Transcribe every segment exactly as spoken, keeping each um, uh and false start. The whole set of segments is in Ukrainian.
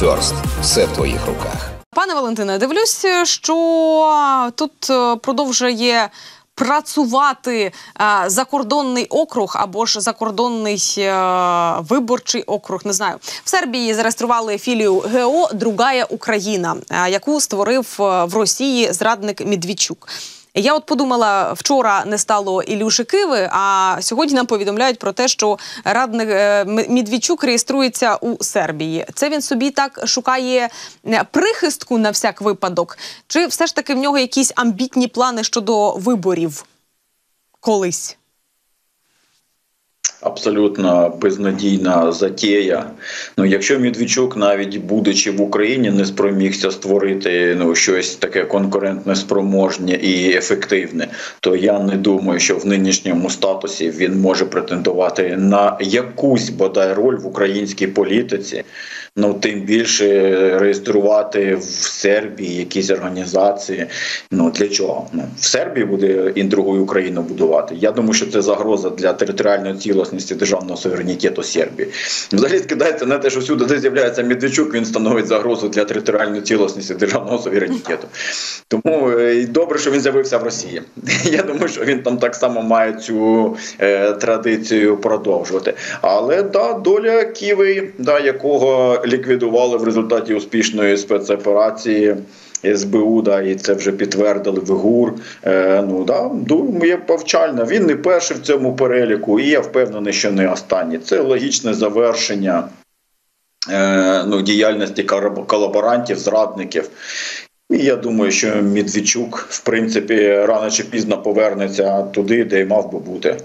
First. Все в твоїх руках. Пане Валентине, дивлюсь, що тут продовжує працювати а, закордонний округ або ж закордонний а, виборчий округ, не знаю. В Сербії зареєстрували філію ГО «Друга Україна», а, яку створив а, в Росії зрадник Медведчук. Я от подумала, вчора не стало Ілюші Киви, а сьогодні нам повідомляють про те, що радник Медведчук реєструється у Сербії. Це він собі так шукає прихистку на всяк випадок? Чи все ж таки в нього якісь амбітні плани щодо виборів колись? Абсолютно безнадійна затія. Ну, якщо Медведчук, навіть будучи в Україні, не спромігся створити ну, щось таке конкурентне, спроможне і ефективне, то я не думаю, що в нинішньому статусі він може претендувати на якусь, бодай, роль в українській політиці. Ну, тим більше реєструвати в Сербії якісь організації. Ну, для чого? Ну, в Сербії буде і другу Україну будувати. Я думаю, що це загроза для територіальної цілісності, державного суверенітету Сербії. Взагалі скидається на те, що всюди, де з'являється Медведчук, він становить загрозу для територіальної цілісності, державного суверенітету. Тому і добре, що він з'явився в Росії. Я думаю, що він там так само має цю е, традицію продовжувати. Але, да, доля Киви, да, якого ліквідували в результаті успішної спецоперації ес бе у, да, і це вже підтвердили в ГУР. Е, ну, да, думаю, повчальна. Він не перший в цьому переліку, і я впевнений, що не останній. Це логічне завершення е, ну, діяльності колаборантів, зрадників. І я думаю, що Медведчук, в принципі, рано чи пізно повернеться туди, де й мав би бути,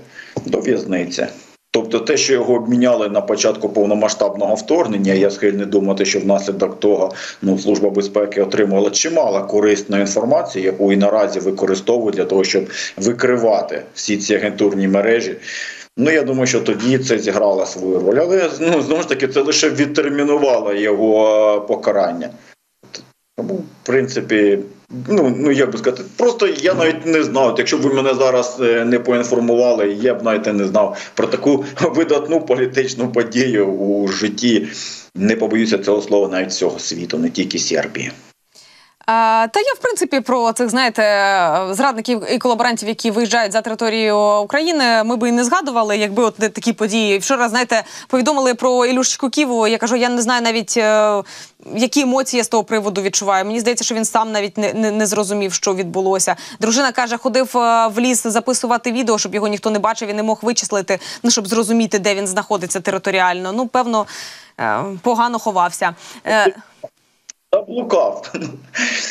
до в'язниці. Тобто те, що його обміняли на початку повномасштабного вторгнення, я схильний думати, що внаслідок того ну, Служба безпеки отримувала чимало корисної інформації, яку і наразі використовують для того, щоб викривати всі ці агентурні мережі. Ну, я думаю, що тоді це зіграло свою роль. Але, ну, знову ж таки, це лише відтермінувало його покарання. Тому, в принципі, ну, ну, як би сказати, просто я навіть не знав, якщо б ви мене зараз не поінформували, я б навіть не знав про таку видатну політичну подію у житті, не побоюся цього слова, навіть всього світу, не тільки Сербії. А, та я, в принципі, про цих, знаєте, зрадників і колаборантів, які виїжджають за територію України, ми би і не згадували, якби от такі події. Вчора, знаєте, повідомили про Ілюшечку Киву, я кажу, я не знаю навіть, які емоції я з того приводу відчуваю. Мені здається, що він сам навіть не, не, не зрозумів, що відбулося. Дружина каже, ходив в ліс записувати відео, щоб його ніхто не бачив і не мог вичислити, ну, щоб зрозуміти, де він знаходиться територіально. Ну, певно, погано ховався. Заблукав.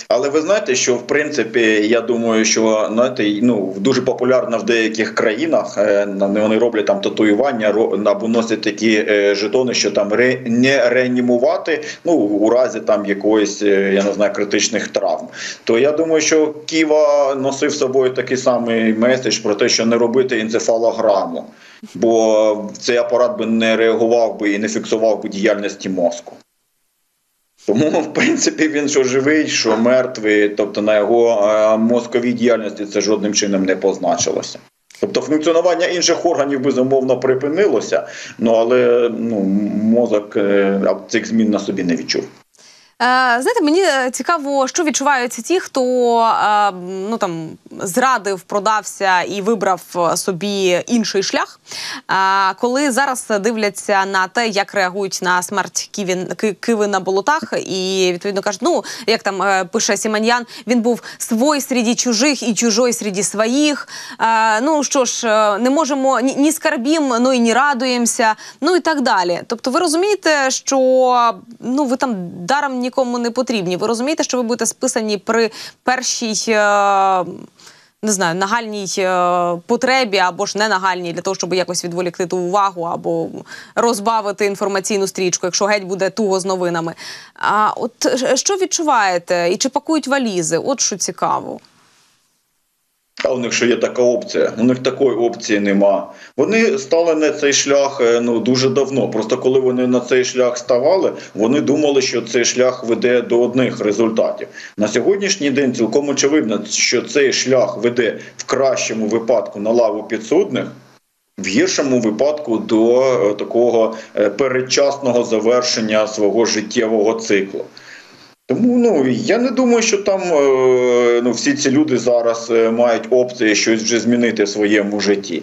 Але ви знаєте, що в принципі, я думаю, що знаєте, ну, дуже популярно в деяких країнах, е, вони роблять там татуювання, ро, або носять такі е, жетони, що там ре, не реанімувати, ну, у разі там якоїсь, е, я не знаю, критичних травм. То я думаю, що Кива носив з собою такий самий меседж про те, що не робити енцефалограму, бо цей апарат би не реагував би і не фіксував би діяльності мозку. Тому, в принципі, він що живий, що мертвий, тобто на його е, мозковій діяльності це жодним чином не позначилося. Тобто функціонування інших органів, безумовно, припинилося, ну, але ну, мозок е, цих змін на собі не відчув. Знаєте, мені цікаво, що відчувають ті, хто ну, там, зрадив, продався і вибрав собі інший шлях, коли зараз дивляться на те, як реагують на смерть Киви, Киви на болотах і, відповідно, кажуть, ну, як там пише Симонян, він був «свой среди чужих і чужой среди своїх». Ну, що ж, не можемо, ні, ні скарбім, ну і не радуємося, ну і так далі. Тобто ви розумієте, що ну, ви там даром нікому не потрібні. Ви розумієте, що ви будете списані при першій, не знаю, нагальній потребі або ж не нагальній, для того, щоб якось відволікти ту увагу або розбавити інформаційну стрічку, якщо геть буде туго з новинами. А от що відчуваєте? І чи пакують валізи? От що цікаво. А у них що є така опція? У них такої опції нема. Вони стали на цей шлях ну, дуже давно. Просто коли вони на цей шлях ставали, вони думали, що цей шлях веде до одних результатів. На сьогоднішній день цілком очевидно, що цей шлях веде в кращому випадку на лаву підсудних, в гіршому випадку до такого передчасного завершення свого життєвого циклу. Тому ну, я не думаю, що там ну, всі ці люди зараз мають опції щось вже змінити в своєму житті.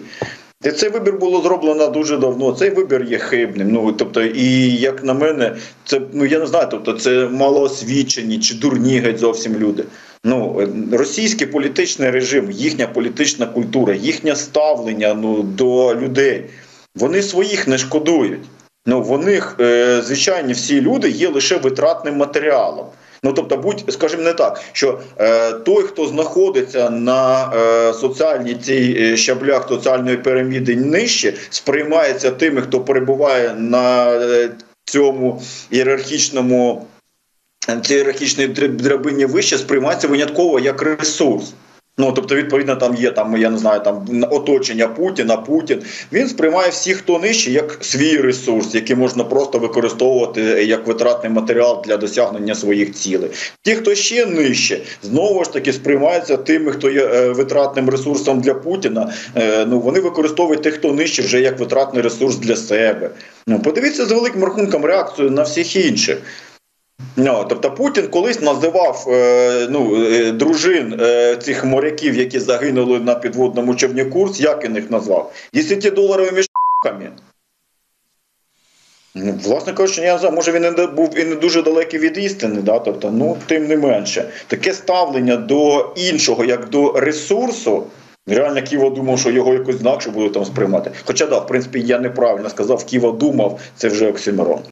Цей вибір було зроблено дуже давно, цей вибір є хибним. Ну, тобто, і, як на мене, це, ну, я не знаю, тобто, це малоосвічені чи дурні геть зовсім люди. Ну, російський політичний режим, їхня політична культура, їхнє ставлення ну, до людей, вони своїх не шкодують. Ну, вони, е, звичайні всі люди є лише витратним матеріалом. Ну, тобто, будь, скажімо, не так, що е, той, хто знаходиться на е, соціальній цій щаблях соціальної піраміди нижче, сприймається тими, хто перебуває на е, цьому ієрархічному, цій ієрархічній драбині вище, сприймається винятково як ресурс. Ну, тобто, відповідно, там є, там, я не знаю, там оточення Путіна, Путін. Він сприймає всіх, хто нижче, як свій ресурс, який можна просто використовувати як витратний матеріал для досягнення своїх цілей. Ті, хто ще нижче, знову ж таки сприймаються тими, хто є витратним ресурсом для Путіна. Ну, вони використовують тих, хто нижче, вже як витратний ресурс для себе. Ну, подивіться з великим рахунком реакцію на всіх інших. No, тобто Путін колись називав е, ну, дружин е, цих моряків, які загинули на підводному човні Курс, як він їх назвав? десятидоларовими ш**ками. Ну, власне кажучи, я не знаю, може він і був і не дуже далекий від істини, да? Тобто, ну, тим не менше. Таке ставлення до іншого, як до ресурсу, реально Ківа думав, що його якось інакше будуть там сприймати. Хоча, да, в принципі, я неправильно сказав, Ківа думав, це вже оксимирон.